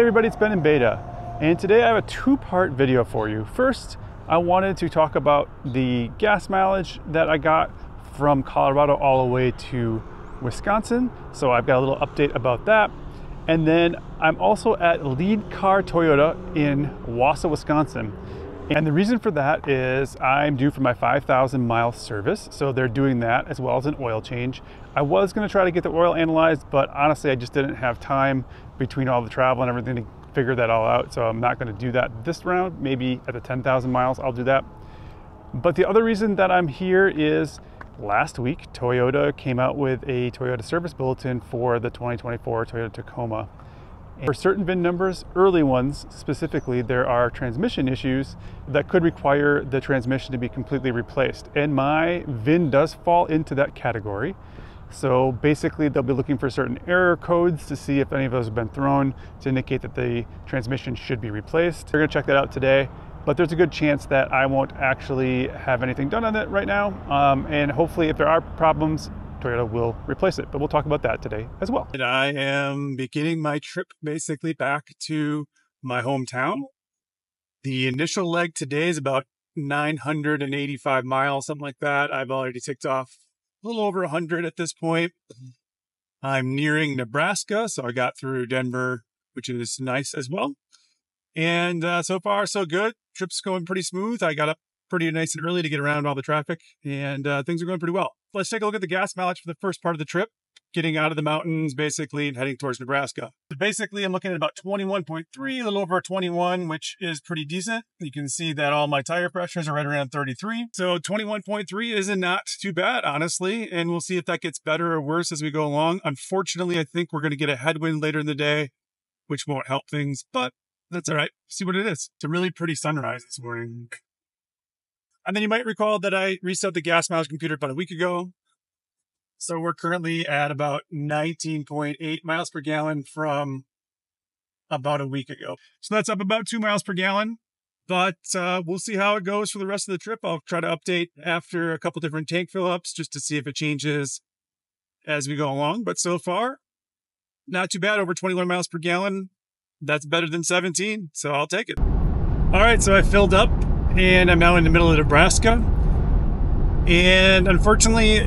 Hey everybody, it's Ben in Beta, and today I have a two-part video for you. First, I wanted to talk about the gas mileage that I got from Colorado all the way to Wisconsin. So I've got a little update about that. And then I'm also at Lead Car Toyota in Wausau, Wisconsin. And the reason for that is I'm due for my 5,000 mile service. So they're doing that as well as an oil change. I was gonna try to get the oil analyzed, but honestly, I just didn't have time between all the travel and everything to figure that all out. So I'm not gonna do that this round. Maybe at the 10,000 miles, I'll do that. But the other reason that I'm here is last week, Toyota came out with a Toyota service bulletin for the 2024 Toyota Tacoma. For certain VIN numbers, early ones specifically, there are transmission issues that could require the transmission to be completely replaced. And my VIN does fall into that category. So basically they'll be looking for certain error codes to see if any of those have been thrown to indicate that the transmission should be replaced. We're gonna check that out today, but there's a good chance that I won't actually have anything done on that right now. And hopefully if there are problems, Toyota will replace it, but we'll talk about that today as well. And I am beginning my trip basically back to my hometown. The initial leg today is about 985 miles, something like that. I've already ticked off a little over 100 at this point. I'm nearing Nebraska, so I got through Denver, which is nice as well. And so far, so good. Trip's going pretty smooth. I got up pretty nice and early to get around all the traffic, and things are going pretty well. Let's take a look at the gas mileage for the first part of the trip, getting out of the mountains basically and heading towards Nebraska. Basically, I'm looking at about 21.3, a little over 21, which is pretty decent. You can see that all my tire pressures are right around 33. So 21.3 is not too bad, honestly, and we'll see if that gets better or worse as we go along. Unfortunately, I think we're going to get a headwind later in the day, which won't help things, but that's all right. See what it is. It's a really pretty sunrise this morning. And then you might recall that I reset the gas mileage computer about a week ago. So we're currently at about 19.8 miles per gallon from about a week ago. So that's up about 2 miles per gallon, but we'll see how it goes for the rest of the trip. I'll try to update after a couple different tank fill-ups just to see if it changes as we go along. But so far, not too bad, over 21 miles per gallon. That's better than 17, so I'll take it. All right, so I filled up. And I'm now in the middle of Nebraska. And unfortunately,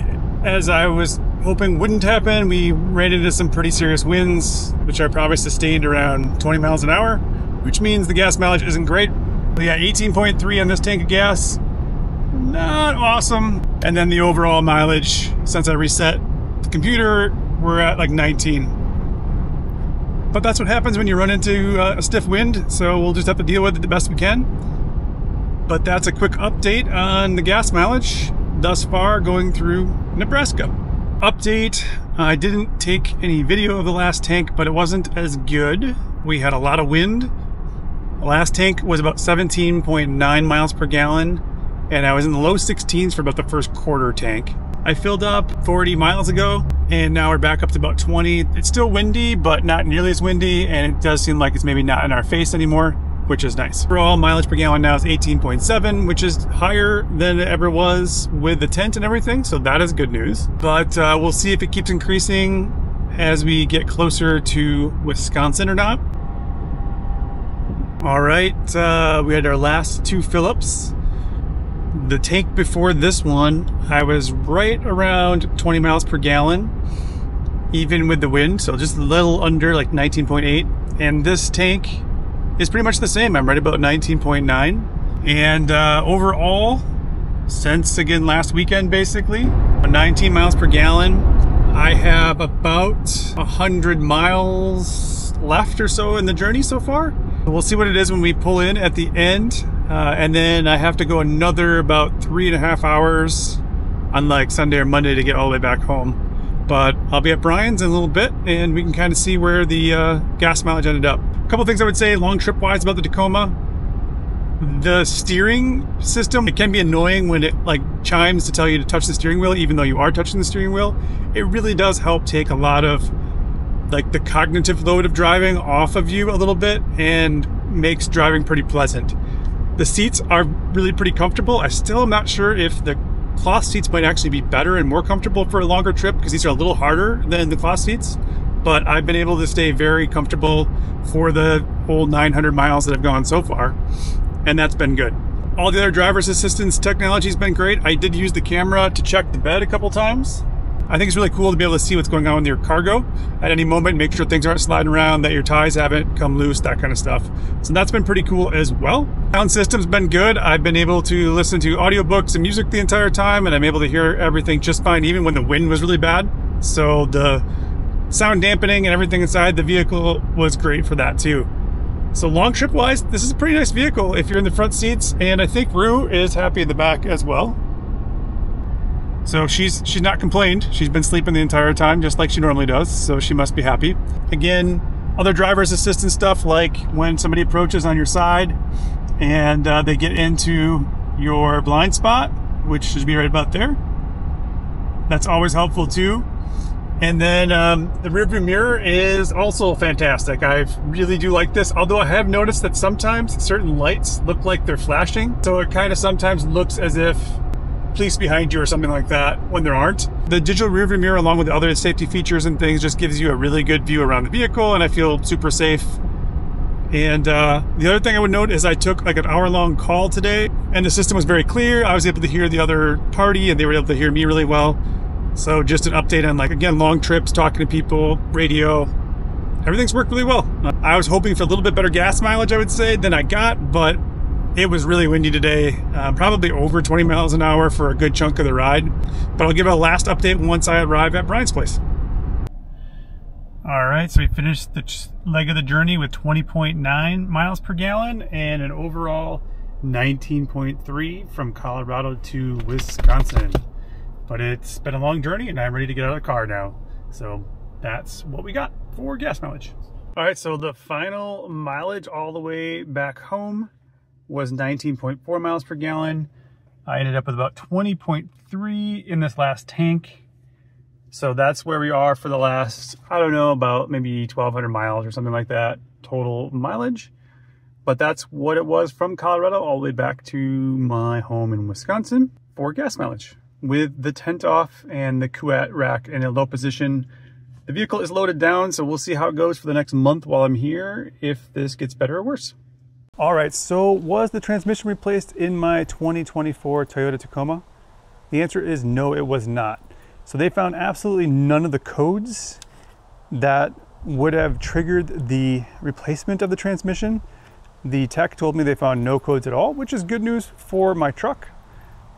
as I was hoping wouldn't happen, we ran into some pretty serious winds, which are probably sustained around 20 miles an hour, which means the gas mileage isn't great. We got 18.3 on this tank of gas, not awesome. And then the overall mileage, since I reset the computer, we're at like 19. But that's what happens when you run into a stiff wind, so we'll just have to deal with it the best we can. But that's a quick update on the gas mileage thus far going through Nebraska. Update, I didn't take any video of the last tank, but it wasn't as good. We had a lot of wind. The last tank was about 17.9 miles per gallon, and I was in the low 16s for about the first quarter tank. I filled up 40 miles ago, and now we're back up to about 20. It's still windy, but not nearly as windy, and it does seem like it's maybe not in our face anymore, which is nice. Overall mileage per gallon now is 18.7, which is higher than it ever was with the tent and everything, so that is good news. But we'll see if it keeps increasing as we get closer to Wisconsin or not. All right, we had our last two fill-ups. The tank before this one, I was right around 20 miles per gallon, even with the wind, so just a little under, like 19.8. And this tank, it's pretty much the same. I'm right about 19.9. And overall, since again last weekend basically, 19 miles per gallon, I have about 100 miles left or so in the journey so far. We'll see what it is when we pull in at the end. And then I have to go another about 3.5 hours on like Sunday or Monday to get all the way back home. But I'll be at Brian's in a little bit and we can kind of see where the gas mileage ended up. A couple things I would say long trip wise about the Tacoma. The steering system, it can be annoying when it like chimes to tell you to touch the steering wheel even though you are touching the steering wheel. It really does help take a lot of like the cognitive load of driving off of you a little bit and makes driving pretty pleasant. The seats are really pretty comfortable. I still am not sure if the cloth seats might actually be better and more comfortable for a longer trip because these are a little harder than the cloth seats. but I've been able to stay very comfortable for the whole 900 miles that I've gone so far, and that's been good. All the other driver's assistance technology has been great. I did use the camera to check the bed a couple times. I think it's really cool to be able to see what's going on with your cargo at any moment, make sure things aren't sliding around, that your ties haven't come loose, that kind of stuff. So that's been pretty cool as well. Sound system's been good. I've been able to listen to audiobooks and music the entire time, and I'm able to hear everything just fine, even when the wind was really bad. So the sound dampening and everything inside the vehicle was great for that too. So long trip wise, this is a pretty nice vehicle if you're in the front seats, and I think Rue is happy in the back as well. So she's not complained. She's been sleeping the entire time just like she normally does, so she must be happy. Again, other driver's assistance stuff, like when somebody approaches on your side and they get into your blind spot, which should be right about there. That's always helpful too. And then the rearview mirror is also fantastic. I really do like this, although I have noticed that sometimes certain lights look like they're flashing. So it kind of sometimes looks as if police behind you or something like that when there aren't. The digital rearview mirror, along with the other safety features and things, just gives you a really good view around the vehicle, and I feel super safe. And the other thing I would note is I took like an hour-long call today, and the system was very clear. I was able to hear the other party, and they were able to hear me really well. So just an update on, like, again, long trips, talking to people, radio, everything's worked really well. I was hoping for a little bit better gas mileage, I would say, than I got, but it was really windy today, probably over 20 miles an hour for a good chunk of the ride. But I'll give a last update once I arrive at Brian's place. All right, so we finished the leg of the journey with 20.9 miles per gallon and an overall 19.3 from Colorado to Wisconsin. But it's been a long journey, and I'm ready to get out of the car now. So that's what we got for gas mileage. All right, so the final mileage all the way back home was 19.4 miles per gallon. I ended up with about 20.3 in this last tank. So that's where we are for the last, I don't know, about maybe 1,200 miles or something like that, total mileage. But that's what it was from Colorado all the way back to my home in Wisconsin for gas mileage. With the tent off and the Kuat rack in a low position, the vehicle is loaded down, so we'll see how it goes for the next month while I'm here, if this gets better or worse. All right, so was the transmission replaced in my 2024 Toyota Tacoma? The answer is no, it was not. So they found absolutely none of the codes that would have triggered the replacement of the transmission. The tech told me they found no codes at all, which is good news for my truck.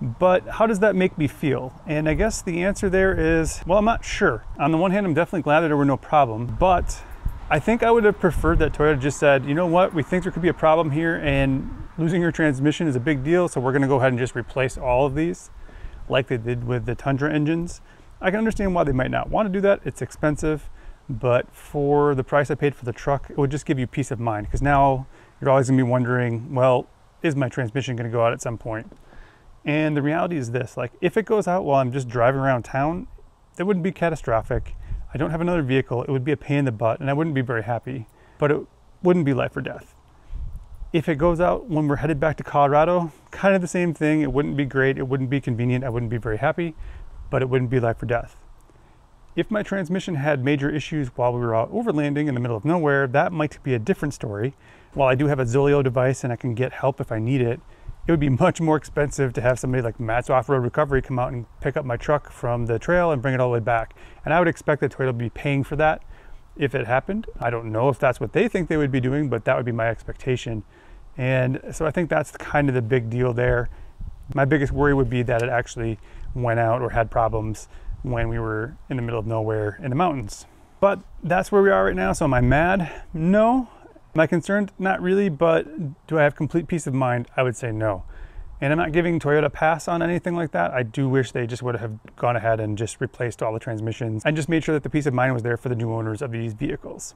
But how does that make me feel? And I guess the answer there is, well, I'm not sure. On the one hand, I'm definitely glad that there were no problems, but I think I would have preferred that Toyota just said, you know what, we think there could be a problem here, and losing your transmission is a big deal, so we're gonna go ahead and just replace all of these, like they did with the Tundra engines. I can understand why they might not want to do that. It's expensive, but for the price I paid for the truck, it would just give you peace of mind, because now you're always gonna be wondering, well, is my transmission gonna go out at some point? And the reality is this, like, if it goes out while I'm just driving around town, it wouldn't be catastrophic. I don't have another vehicle. It would be a pain in the butt, and I wouldn't be very happy, but it wouldn't be life or death. If it goes out when we're headed back to Colorado, kind of the same thing. It wouldn't be great. It wouldn't be convenient. I wouldn't be very happy, but it wouldn't be life or death. If my transmission had major issues while we were out overlanding in the middle of nowhere, that might be a different story. While I do have a Zoleo device and I can get help if I need it, it would be much more expensive to have somebody like Matt's Off-Road Recovery come out and pick up my truck from the trail and bring it all the way back. And I would expect that Toyota would be paying for that if it happened. I don't know if that's what they think they would be doing, but that would be my expectation. And so I think that's kind of the big deal there. My biggest worry would be that it actually went out or had problems when we were in the middle of nowhere in the mountains. But that's where we are right now. So am I mad? No. Am I concerned? Not really, but do I have complete peace of mind? I would say no. And I'm not giving Toyota a pass on anything like that. I do wish they just would have gone ahead and just replaced all the transmissions and just made sure that the peace of mind was there for the new owners of these vehicles.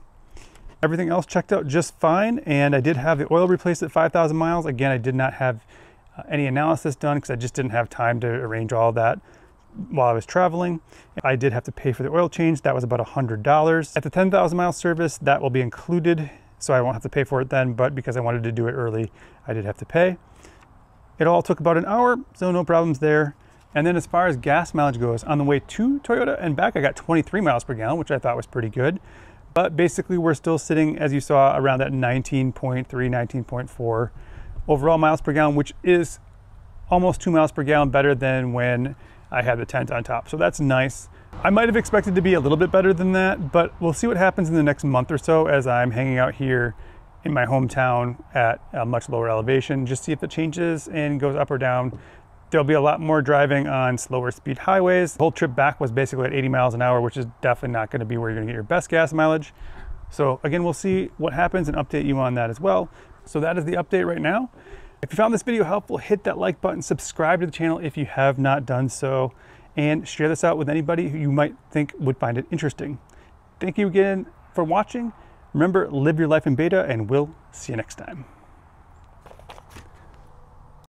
Everything else checked out just fine, and I did have the oil replaced at 5,000 miles. Again, I did not have any analysis done because I just didn't have time to arrange all that while I was traveling. I did have to pay for the oil change. That was about $100. At the 10,000 mile service, that will be included, so I won't have to pay for it then, but because I wanted to do it early, I did have to pay. It all took about an hour, so no problems there. And then as far as gas mileage goes, on the way to Toyota and back, I got 23 miles per gallon, which I thought was pretty good. But basically, we're still sitting, as you saw, around that 19.3, 19.4 overall miles per gallon, which is almost 2 miles per gallon better than when I had the tent on top. So that's nice. I might have expected to be a little bit better than that, but we'll see what happens in the next month or so as I'm hanging out here in my hometown at a much lower elevation. Just see if it changes and goes up or down. There'll be a lot more driving on slower speed highways. The whole trip back was basically at 80 miles an hour, which is definitely not going to be where you're going to get your best gas mileage. So again, we'll see what happens and update you on that as well. So that is the update right now. If you found this video helpful, hit that like button, subscribe to the channel if you have not done so, and share this out with anybody who you might think would find it interesting. Thank you again for watching. Remember, live your life in beta, and we'll see you next time.